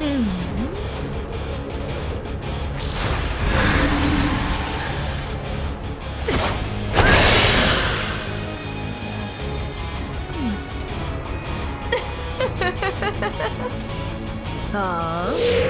嗯。啊。